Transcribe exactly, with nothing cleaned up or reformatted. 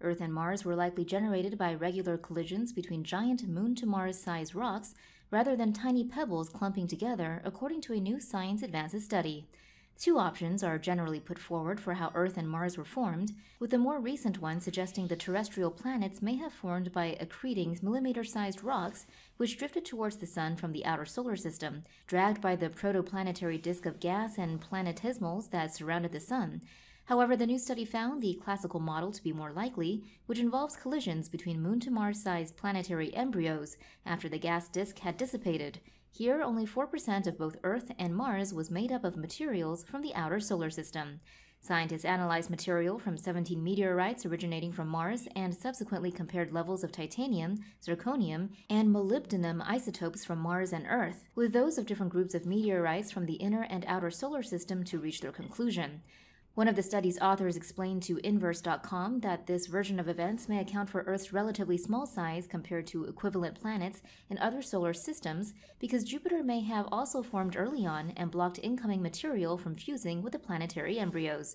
Earth and Mars were likely generated by regular collisions between giant moon-to-Mars-sized rocks rather than tiny pebbles clumping together, according to a new Science Advances study. Two options are generally put forward for how Earth and Mars were formed, with the more recent one suggesting the terrestrial planets may have formed by accreting millimeter-sized rocks which drifted towards the Sun from the outer solar system, dragged by the protoplanetary disk of gas and planetismals that surrounded the Sun. However, the new study found the classical model to be more likely, which involves collisions between moon-to-Mars-sized planetary embryos after the gas disk had dissipated. Here, only four percent of both Earth and Mars was made up of materials from the outer solar system. Scientists analyzed material from seventeen meteorites originating from Mars and subsequently compared levels of titanium, zirconium, and molybdenum isotopes from Mars and Earth with those of different groups of meteorites from the inner and outer solar system to reach their conclusion. One of the study's authors explained to Inverse dot com that this version of events may account for Earth's relatively small size compared to equivalent planets in other solar systems because Jupiter may have also formed early on and blocked incoming material from fusing with the planetary embryos.